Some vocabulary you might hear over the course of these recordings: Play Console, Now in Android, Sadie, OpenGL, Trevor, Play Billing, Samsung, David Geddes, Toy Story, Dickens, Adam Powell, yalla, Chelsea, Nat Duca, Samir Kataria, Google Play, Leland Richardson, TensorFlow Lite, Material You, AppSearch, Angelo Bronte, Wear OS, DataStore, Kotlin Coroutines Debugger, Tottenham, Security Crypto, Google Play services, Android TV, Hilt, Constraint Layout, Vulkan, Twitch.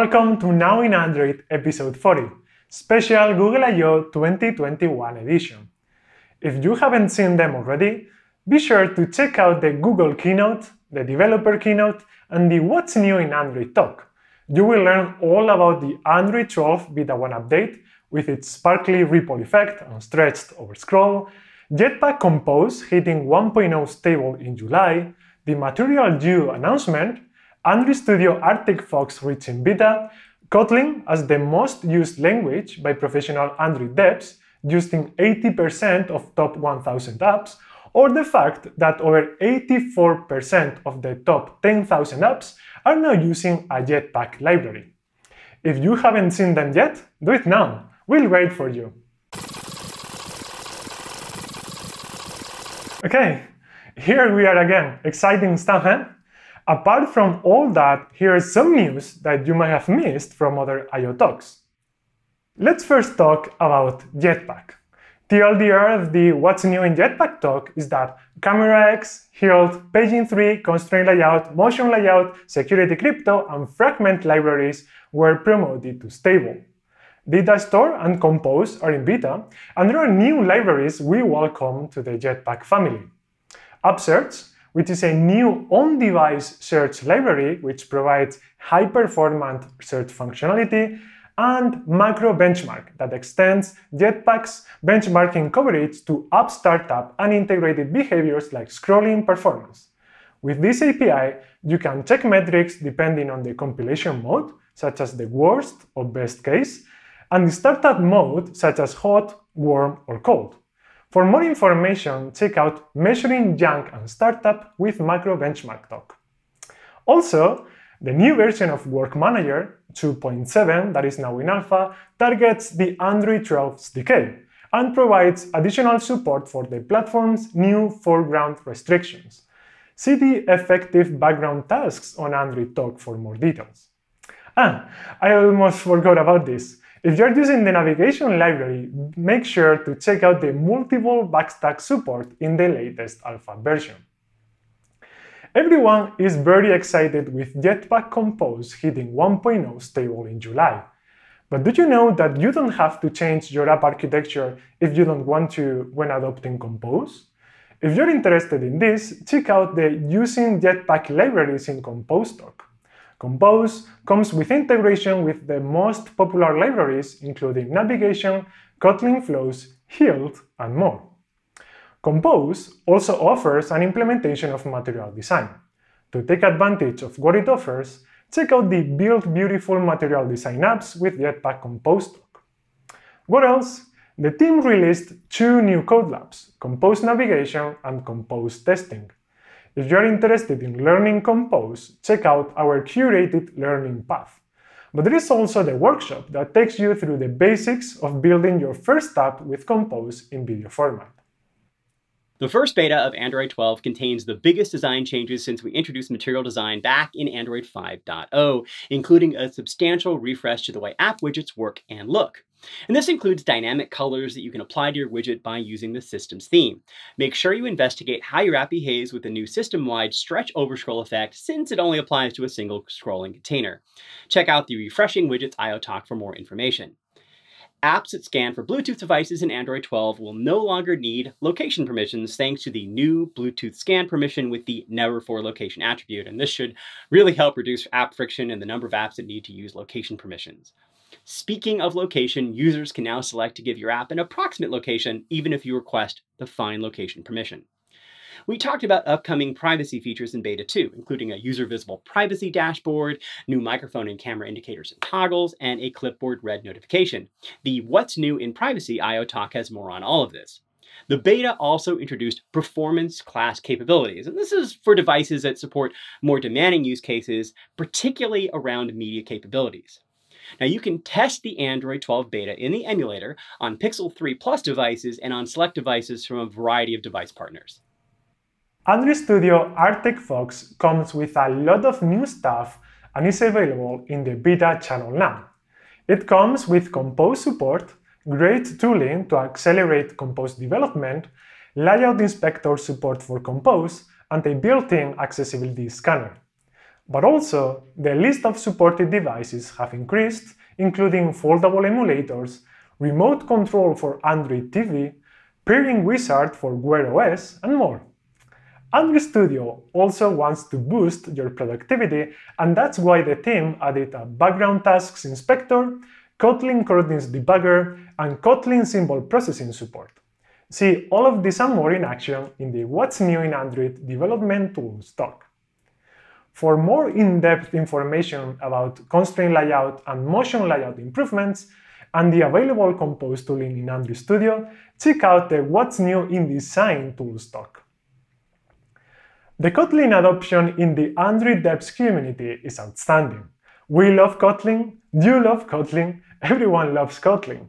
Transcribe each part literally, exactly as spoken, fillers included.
Welcome to Now in Android episode forty, special Google I O twenty twenty-one edition. If you haven't seen them already, be sure to check out the Google keynote, the developer keynote, and the What's New in Android talk. You will learn all about the Android twelve Beta one update with its sparkly ripple effect and stretched over scroll, Jetpack Compose hitting one point oh stable in July, the Material You announcement, Android Studio Arctic Fox reaching beta, Kotlin as the most used language by professional Android devs, used in eighty percent of top one thousand apps, or the fact that over eighty-four percent of the top ten thousand apps are now using a Jetpack library. If you haven't seen them yet, do it now. We'll wait for you. Okay, here we are again. Exciting stuff, huh? Apart from all that, here is some news that you might have missed from other I O talks. Let's first talk about Jetpack. The T L D R of the What's New in Jetpack talk is that CameraX, Hilt, Paging three, Constraint Layout, Motion Layout, Security Crypto, and Fragment libraries were promoted to stable. DataStore and Compose are in beta, and there are new libraries we welcome to the Jetpack family. AppSearch, which is a new on-device search library which provides high-performant search functionality, and MacroBenchmark that extends Jetpack's benchmarking coverage to app startup and integrated behaviors like scrolling performance. With this A P I, you can check metrics depending on the compilation mode, such as the worst or best case, and the startup mode, such as hot, warm, or cold. For more information, check out Measuring Junk and Startup with MacroBenchmark talk. Also, the new version of WorkManager two point seven that is now in alpha targets the Android twelve S D K and provides additional support for the platform's new foreground restrictions. See the effective background tasks on Android talk for more details. Ah, I almost forgot about this. If you're using the navigation library, make sure to check out the multiple backstack support in the latest alpha version. Everyone is very excited with Jetpack Compose hitting one point oh stable in July. But did you know that you don't have to change your app architecture if you don't want to when adopting Compose? If you're interested in this, check out the Using Jetpack Libraries in Compose talk. Compose comes with integration with the most popular libraries, including Navigation, Kotlin Flows, Hilt, and more. Compose also offers an implementation of Material Design. To take advantage of what it offers, check out the Build Beautiful Material Design apps with Jetpack Compose talk. What else? The team released two new code labs, Compose Navigation and Compose Testing. If you're interested in learning Compose, check out our curated learning path. But there is also the workshop that takes you through the basics of building your first app with Compose in video format. The first beta of Android twelve contains the biggest design changes since we introduced Material Design back in Android five point oh, including a substantial refresh to the way app widgets work and look. And this includes dynamic colors that you can apply to your widget by using the system's theme. Make sure you investigate how your app behaves with the new system-wide stretch over scroll effect since it only applies to a single scrolling container. Check out the Refreshing Widgets I O talk for more information. Apps that scan for Bluetooth devices in Android twelve will no longer need location permissions thanks to the new Bluetooth scan permission with the never for location attribute. And this should really help reduce app friction and the number of apps that need to use location permissions. Speaking of location, users can now select to give your app an approximate location, even if you request the find location permission. We talked about upcoming privacy features in Beta two, including a user-visible privacy dashboard, new microphone and camera indicators and toggles, and a clipboard red notification. The What's New in Privacy I O talk has more on all of this. The beta also introduced performance class capabilities, and this is for devices that support more demanding use cases, particularly around media capabilities. Now you can test the Android twelve beta in the emulator on Pixel three plus devices and on select devices from a variety of device partners. Android Studio Arctic Fox comes with a lot of new stuff and is available in the beta channel now. It comes with Compose support, great tooling to accelerate Compose development, layout inspector support for Compose, and a built-in accessibility scanner. But also, the list of supported devices have increased, including foldable emulators, remote control for Android T V, pairing wizard for Wear O S, and more. Android Studio also wants to boost your productivity, and that's why the team added a Background Tasks Inspector, Kotlin Coroutines Debugger, and Kotlin Symbol Processing support. See all of this and more in action in the What's New in Android Development Tools talk. For more in-depth information about Constraint Layout and Motion Layout improvements, and the available Compose tooling in Android Studio, check out the What's New in Design Tools talk. The Kotlin adoption in the Android devs community is outstanding. We love Kotlin, you love Kotlin, everyone loves Kotlin.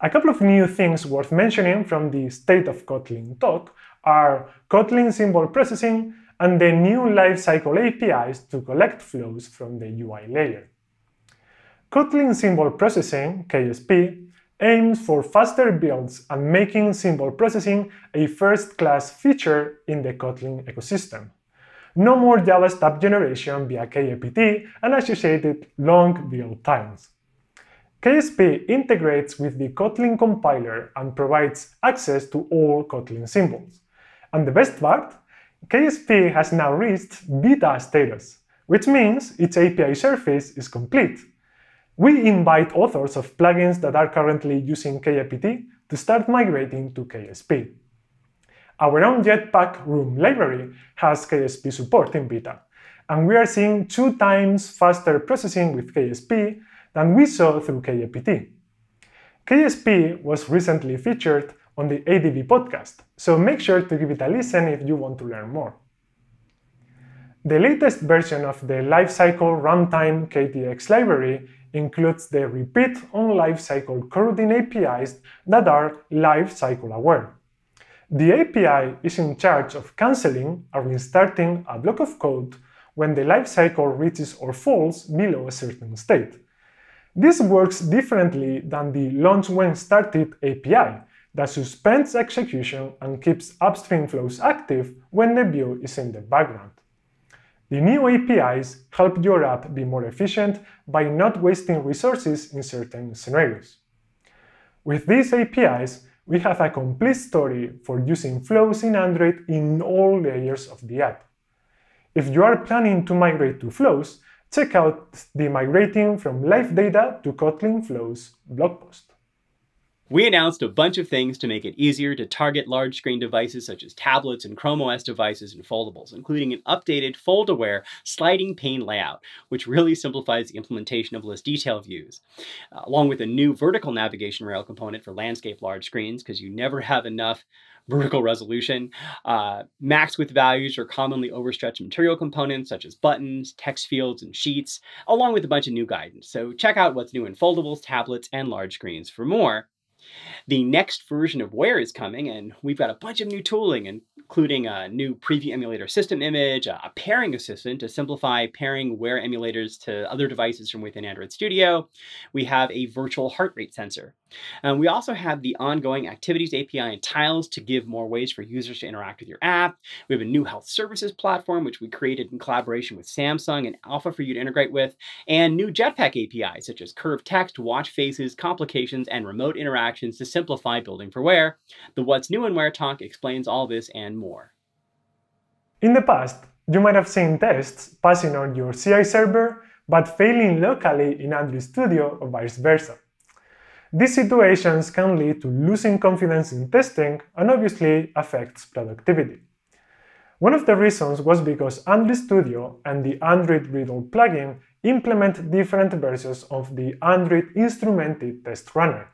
A couple of new things worth mentioning from the State of Kotlin talk are Kotlin Symbol Processing and the new Lifecycle A P Is to collect flows from the U I layer. Kotlin Symbol Processing, K S P, aims for faster builds and making symbol processing a first-class feature in the Kotlin ecosystem. No more Java stub generation via K A P T and associated long build times. K S P integrates with the Kotlin compiler and provides access to all Kotlin symbols. And the best part? K S P has now reached beta status, which means its A P I surface is complete. We invite authors of plugins that are currently using K A P T to start migrating to K S P. Our own Jetpack Room library has K S P support in beta, and we are seeing two times faster processing with K S P than we saw through K A P T. K S P was recently featured on the A D B podcast, so make sure to give it a listen if you want to learn more. The latest version of the Lifecycle Runtime K T X library includes the repeat on lifecycle coroutine A P Is that are lifecycle aware. The A P I is in charge of cancelling or restarting a block of code when the lifecycle reaches or falls below a certain state. This works differently than the Launch When Started A P I that suspends execution and keeps upstream flows active when the view is in the background. The new A P Is help your app be more efficient by not wasting resources in certain scenarios. With these A P Is, we have a complete story for using flows in Android in all layers of the app. If you are planning to migrate to flows, check out the Migrating from Live Data to Kotlin Flows blog post. We announced a bunch of things to make it easier to target large screen devices such as tablets and Chrome O S devices and foldables, including an updated fold-aware sliding pane layout, which really simplifies the implementation of list detail views, uh, along with a new vertical navigation rail component for landscape large screens, because you never have enough vertical resolution. Uh, max width values are commonly overstretched material components such as buttons, text fields, and sheets, along with a bunch of new guidance. So check out what's new in foldables, tablets, and large screens for more. The next version of Wear is coming, and we've got a bunch of new tooling, including a new preview emulator system image, a pairing assistant to simplify pairing Wear emulators to other devices from within Android Studio. We have a virtual heart rate sensor. And we also have the ongoing Activities A P I and Tiles to give more ways for users to interact with your app. We have a new health services platform, which we created in collaboration with Samsung and Alpha for you to integrate with, and new Jetpack A P Is, such as curved text, watch faces, complications, and remote interactions to simplify building for Wear. The What's New in Wear talk explains all this and more. In the past, you might have seen tests passing on your C I server, but failing locally in Android Studio or vice versa. These situations can lead to losing confidence in testing and obviously affects productivity. One of the reasons was because Android Studio and the Android Gradle plugin implement different versions of the Android Instrumented Test Runner.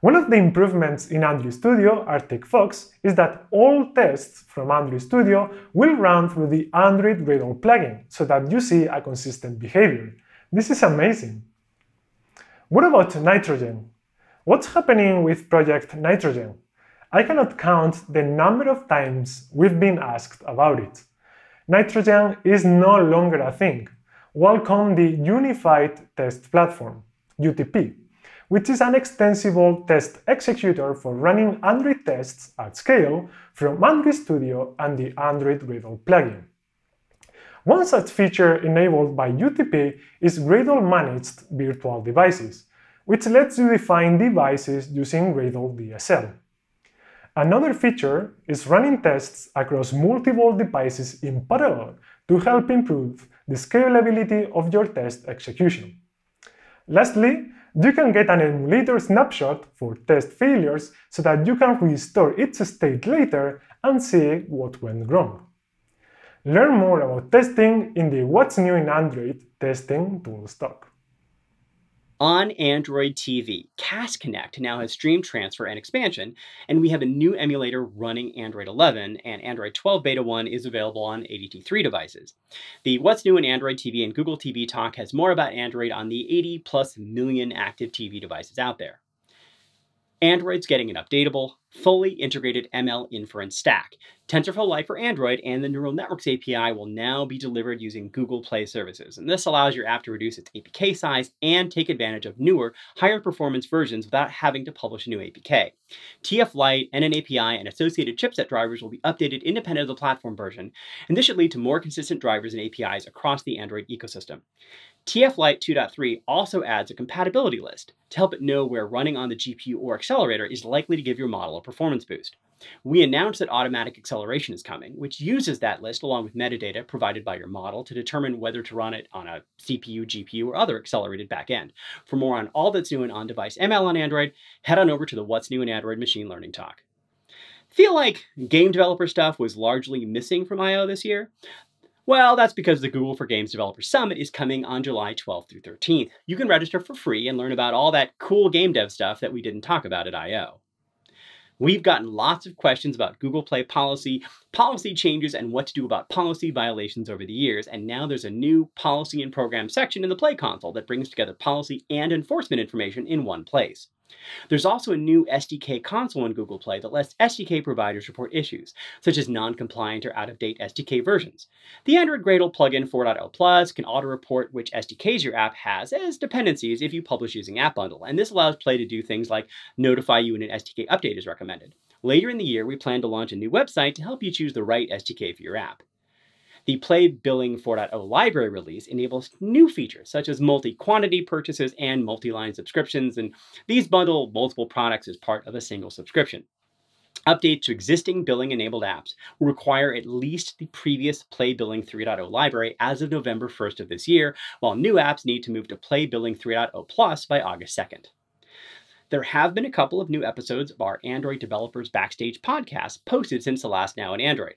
One of the improvements in Android Studio Arctic Fox is that all tests from Android Studio will run through the Android Gradle plugin so that you see a consistent behavior. This is amazing! What about Nitrogen? What's happening with Project Nitrogen? I cannot count the number of times we've been asked about it. Nitrogen is no longer a thing. Welcome the Unified Test Platform, U T P, which is an extensible test executor for running Android tests at scale from Android Studio and the Android Gradle plugin. One such feature enabled by U T P is Gradle-managed virtual devices, which lets you define devices using Gradle D S L. Another feature is running tests across multiple devices in parallel to help improve the scalability of your test execution. Lastly, you can get an emulator snapshot for test failures so that you can restore its state later and see what went wrong. Learn more about testing in the What's New in Android testing tools talk. On Android T V, Cast Connect now has Stream Transfer and expansion, and we have a new emulator running Android eleven, and Android twelve Beta one is available on eighty T three devices. The What's New in Android T V and Google T V talk has more about Android on the eighty plus million active T V devices out there. Android's getting an updatable, fully integrated M L inference stack. TensorFlow Lite for Android and the Neural Networks A P I will now be delivered using Google Play services, and this allows your app to reduce its A P K size and take advantage of newer, higher performance versions without having to publish a new A P K. T F Lite, N N A P I, and associated chipset drivers will be updated independent of the platform version, and this should lead to more consistent drivers and A P Is across the Android ecosystem. T F Lite two point three also adds a compatibility list to help it know where running on the G P U or accelerator is likely to give your model a performance boost. We announced that automatic acceleration is coming, which uses that list along with metadata provided by your model to determine whether to run it on a C P U, G P U, or other accelerated backend. For more on all that's new in on-device M L on Android, head on over to the What's New in Android Machine Learning talk. Feel like game developer stuff was largely missing from I O this year? Well, that's because the Google for Games Developer Summit is coming on July twelfth through thirteenth. You can register for free and learn about all that cool game dev stuff that we didn't talk about at I O. We've gotten lots of questions about Google Play policy, policy changes, and what to do about policy violations over the years, and now there's a new policy and program section in the Play console that brings together policy and enforcement information in one place. There's also a new S D K console in Google Play that lets S D K providers report issues, such as non-compliant or out-of-date S D K versions. The Android Gradle plugin four point oh plus can auto-report which S D Ks your app has as dependencies if you publish using App Bundle, and this allows Play to do things like notify you when an S D K update is recommended. Later in the year, we plan to launch a new website to help you choose the right S D K for your app. The Play Billing four point oh library release enables new features such as multi-quantity purchases and multi-line subscriptions, and these bundle multiple products as part of a single subscription. Updates to existing billing-enabled apps will require at least the previous Play Billing three point oh library as of November first of this year, while new apps need to move to Play Billing three point oh plus by August second. There have been a couple of new episodes of our Android Developers Backstage podcast posted since the last Now in Android.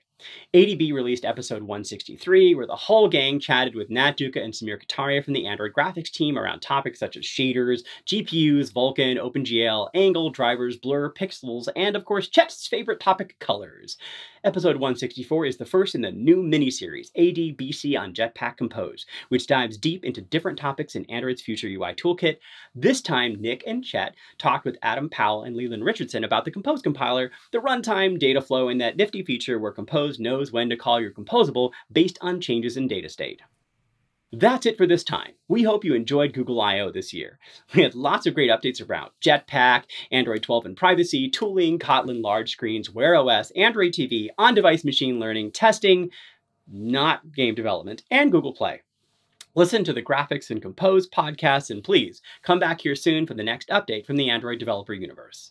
A D B released episode one sixty-three, where the whole gang chatted with Nat Duca and Samir Kataria from the Android graphics team around topics such as shaders, G P Us, Vulkan, OpenGL, angle, drivers, blur, pixels, and of course, Chet's favorite topic, colors. Episode one sixty-four is the first in the new mini-series, A D B C on Jetpack Compose, which dives deep into different topics in Android's future U I toolkit. This time, Nick and Chet talked with Adam Powell and Leland Richardson about the Compose compiler, the runtime, data flow, and that nifty feature where Compose knows when to call your composable based on changes in data state. That's it for this time. We hope you enjoyed Google I O this year. We had lots of great updates around Jetpack, Android twelve and privacy, tooling, Kotlin large screens, Wear O S, Android T V, on-device machine learning, testing, not game development, and Google Play. Listen to the Graphics and Compose podcasts, and please come back here soon for the next update from the Android developer universe.